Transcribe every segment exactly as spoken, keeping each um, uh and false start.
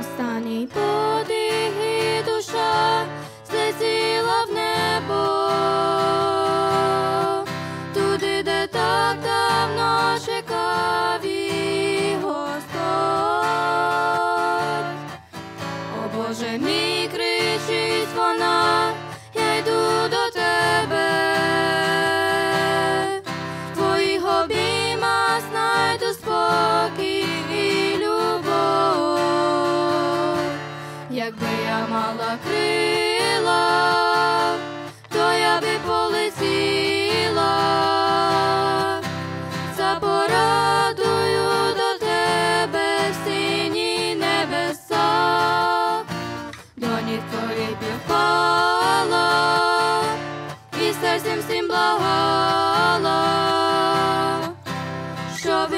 останній подих, і душа злетіла в небо, туди, де так давно чекав її Господь. О Боже мій, кричить вона, я йду до тебе. Якби я мала крила, то я би полетіла, за порадою до тебе в сині небеса. До ніг твоїх впала і серцем всім благала, щоби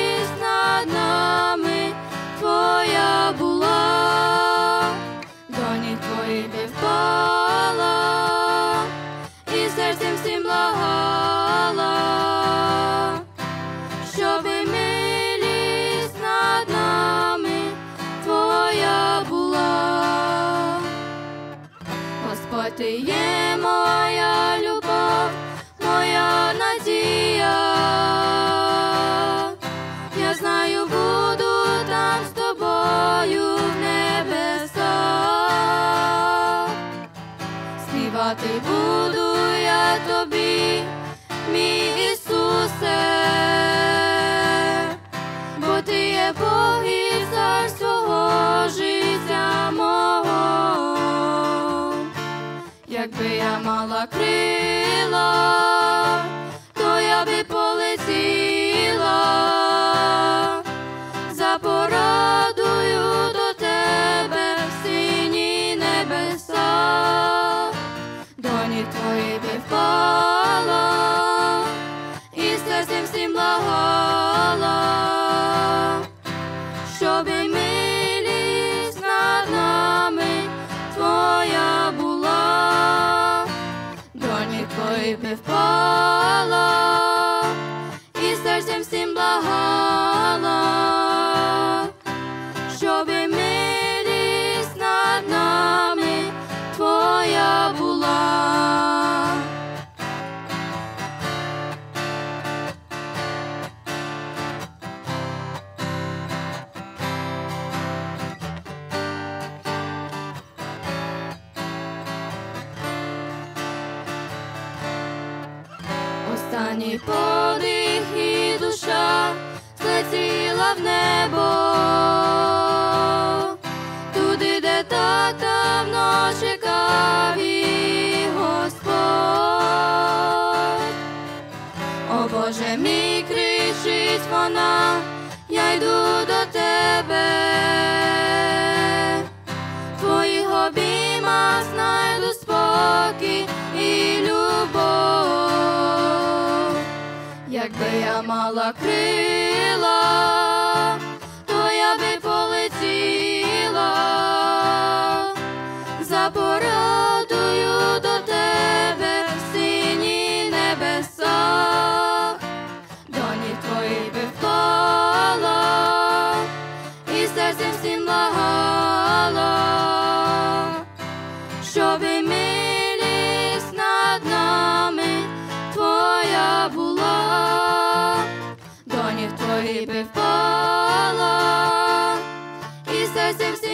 милість над нами твоя була. Ти впала і серцем всім благала, щоби милість над нами твоя була. Господь, ти є моя любов, моя надія, я знаю, буду там з тобою в небесах. Співати буду я тобі, мій Ісусе, бо ти є Бог і цар всього життя мого. Якби я мала крила, то я би полетіла, за порадою до тебе в сині небеса. Твої би впала і серцем всім благала, щоби милість над нами твоя була. До ніг твої би впала і серцем всім благала, щоби милість над нами твоя була. Останній подих, і душа злетіла в небо, туди, де так давно чекав її Господь. О Боже мій, кричить вона, я йду до тебе, в твоїх обіймах знайду спокій і любов. Якби я мала крила, то я би полетіла, за порадою до тебе в сині небесах. До ніг твоїх би впала і серцем всім благала, щоби милість над нами твоя була. До ніг твоїх би впала і серцем всім благала.